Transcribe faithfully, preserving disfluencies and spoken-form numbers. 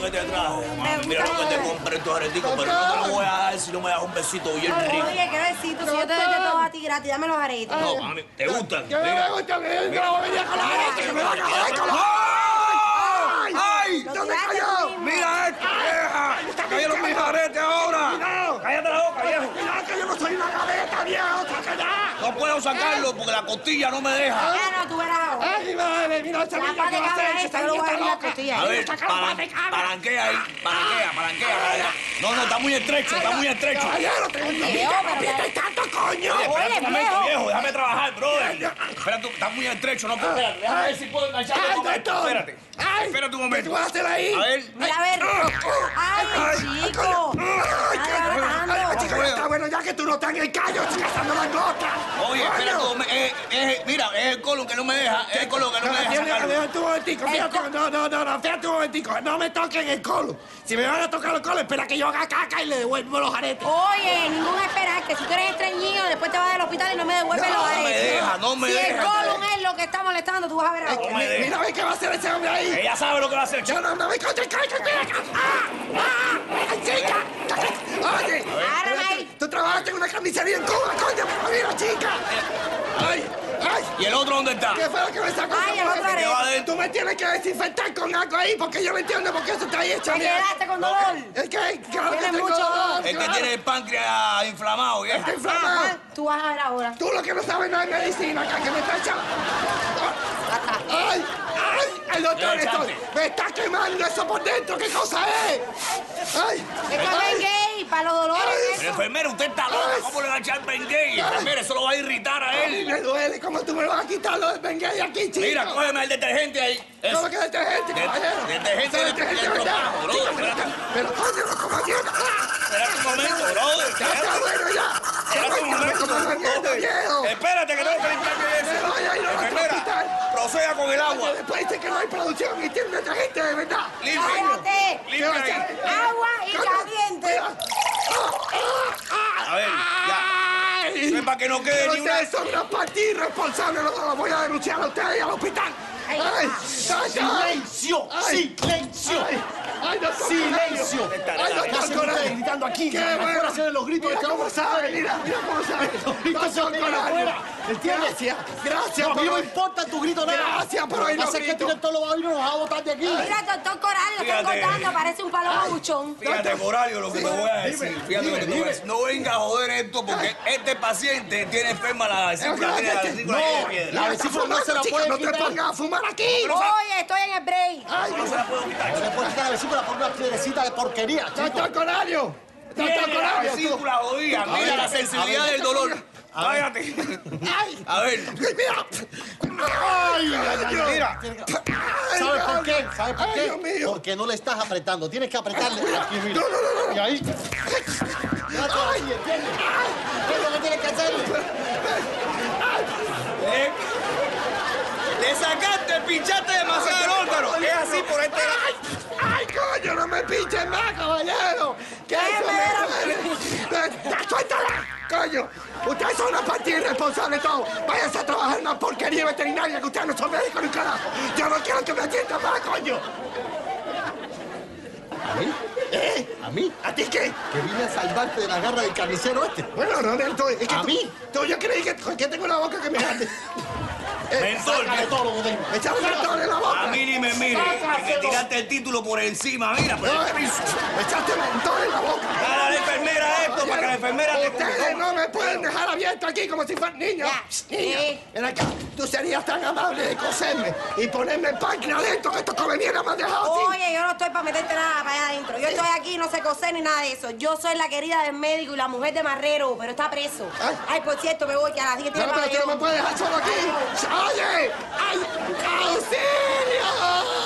lo que te traje. Mami, mira lo que te compré en tu aretico, pero no te lo voy a dar si no me das un besito bien rico. Oye, qué besito, si yo te doy todo a ti gratis, dame los aretes. No, mami, ¿te gustan? Que me gustan, que yo te la voy a venir con los aretes, que me va a caer con los aretes. ¡Ay! ¡No te callas! ¡Mira esto, vieja! ¡Te cayeron mis aretes ahora! ¡Cállate la boca, viejo! ¡Que yo no soy una gaveta, viejo! No puedo sacarlo porque la costilla no me deja. Ya no, tú verás. Ay, madre, mira esta niña que va a hacer. Esta niña está loca. A ver, palanquea ahí. Palanquea, palanquea. No, no, está muy estrecho, está muy estrecho. Caballero, te voy a decir tanto, coño. Espera un momento, viejo. Déjame trabajar, brother. Espera, tú, está muy estrecho. No puedo. Espérate, déjame ver si puedo engancharlo. Espérate. Espérate un momento. ¿Qué tú vas a hacer ahí? A ver. Mira, a ver. Ay, chico. Está bueno, ya que tú no estás en el callo, estás cazando las locas. Oye, espera, eh, eh, mira, es el colon que no me deja, es el colon que no, no me deja. Mira, mira tú un momentico, mira tú, no, no, no, no, fíjate un momentico, no me toquen el colon. Si me van a tocar el colon, espera que yo haga caca y le devuelvo los aretes. Oye, ningún esperar, que si tú eres extrañido, después te vas del hospital y no me devuelven no, los aretes. No me deja, no me si deja. Si el colon es lo que está molestando, tú vas a ver ahora. No me deja. Mira, ve qué va a hacer ese hombre ahí. Ella sabe lo que va a hacer. Yo no, no me encuentro el colon, ¡ah! ¡Ah! ¡Ay, chica! ¡Oye! ¡Tú trabajas en una carnicería en Cuba, coño! ¡Mira, chica! ¡Ay! ¡Ay! ¿Y el otro dónde está? ¿Qué fue lo que me sacó? ¡Ay, el otro! Tú me tienes que desinfectar con algo ahí, porque yo no entiendo por qué eso está ahí hecho. ¡Te quedaste con dolor! Es que, claro que tengo dolor. Es que tiene el páncreas inflamado, ¿eh? ¡Está inflamado! Tú vas a ver ahora. Tú lo que no sabes no es medicina, que me está echando. ¡Ay! ¡Ay! ¡El doctor esto! ¡Me está quemando eso por dentro! ¿Qué cosa es? ¡Ay! Para los dolores. Pero, enfermera, usted está loca. ¿Cómo le va a echar Bengay? Enfermera, eso lo va a irritar a él. Ay, me duele. ¿Cómo tú me vas a quitar lo de Bengay aquí, chico? Mira, cógeme el detergente ahí. Es... ¿Cómo que detergente, caballero? Detergente del trabajo, bro. Pero, cógelo, caballero. Espérate un momento, bro. Está bueno ya. Espérate un momento. Espérate, que tengo que limpiarme eso. Enfermera, proceda con el agua. Después dice que no hay producción y tiene detergente de verdad. Límpiate. Límpiate. Agua y caliente. A ver, ya. Sepa que no quede ni una... Ustedes son una partida irresponsable. No los voy a denunciar a ustedes y al hospital. ¡Silencio! ¡Silencio! ¡Silencio! ¡Están gritando aquí! ¡Qué bueno! ¡Los gritos están afuera! ¡Mira cómo saben! ¡Los gritos son afuera! ¿Entiendes? Gracias. Gracias. A mí no importa tu grito nada. Gracias por oír los gritos. Que tienen todos los oídos y nos va a botar de aquí. Mira, doctor Coral, lo están cortando. Parece un palomo buchón. Fíjate, Coralio, lo que me voy a decir. Fíjate lo que te voy a decir. No venga a joder esto porque este paciente tiene enferma la vesícula. No, la vesícula no se la puede quitar. Aquí. No, oye, estoy en el break. Ay, no se la puedo quitar. No le puedo quitar la vesícula por una piedrecita de porquería, chico. ¡Doctor Corario! ¡Doctor Corario! Vesícula jodida. Mira la sensibilidad del dolor. Cállate. Ay. A ver. Mira. Ay, mira. ¿Sabes por qué? ¿Sabes por qué? Ay, Dios mío. Porque no le estás apretando. Tienes que apretarle aquí, mira. No, no, no. Y ahí. Ay, ¿entiendes? ¿Qué es lo que tienes que hacer? ¡Le sacaste, le pinchaste demasiado el órgano! ¡Es así por este lado! ¡Ay, ay, coño! ¡No me pinches más, caballero! ¡Que me da! ¡Suéltala, coño! ¡Ustedes son una partida irresponsable de todo! ¡Váyanse a trabajar en una porquería veterinaria que ustedes no son médicos ni un carajo! ¡Yo no quiero que me atiendan más, coño! ¿A mí? ¿Eh? ¿A mí? ¿A ti qué? Que vine a salvarte de la garra del carnicero este. Bueno, no, no, es que... ¿A tú, mí? Tú, yo creí que, que tengo una boca que me jate. Mentor, que todo lo que ¡Echame mentol en la boca! A mí ni me mire. Que me tiraste el título por encima, mira. Por no, el piso. ¡Echaste mentol en la boca! ¡Dale a la enfermera esto para que la enfermera te cure! ¡Ustedes no me pueden dejar abierto aquí como si fueran niños! ¡Niña! Ven acá. Tú serías tan amable de coserme y ponerme el páncreas adentro, que esto come mierda me han dejado así. Oye, yo no estoy para meterte nada para allá adentro. Yo estoy aquí y no sé coser ni nada de eso. Yo soy la querida del médico y la mujer de Marrero, pero está preso. Ay, Ay por cierto, me voy, que a las diez tiene no, pero tú no me puedes dejar solo aquí. ¡Oye! ¡Ay! ¡Auxilio!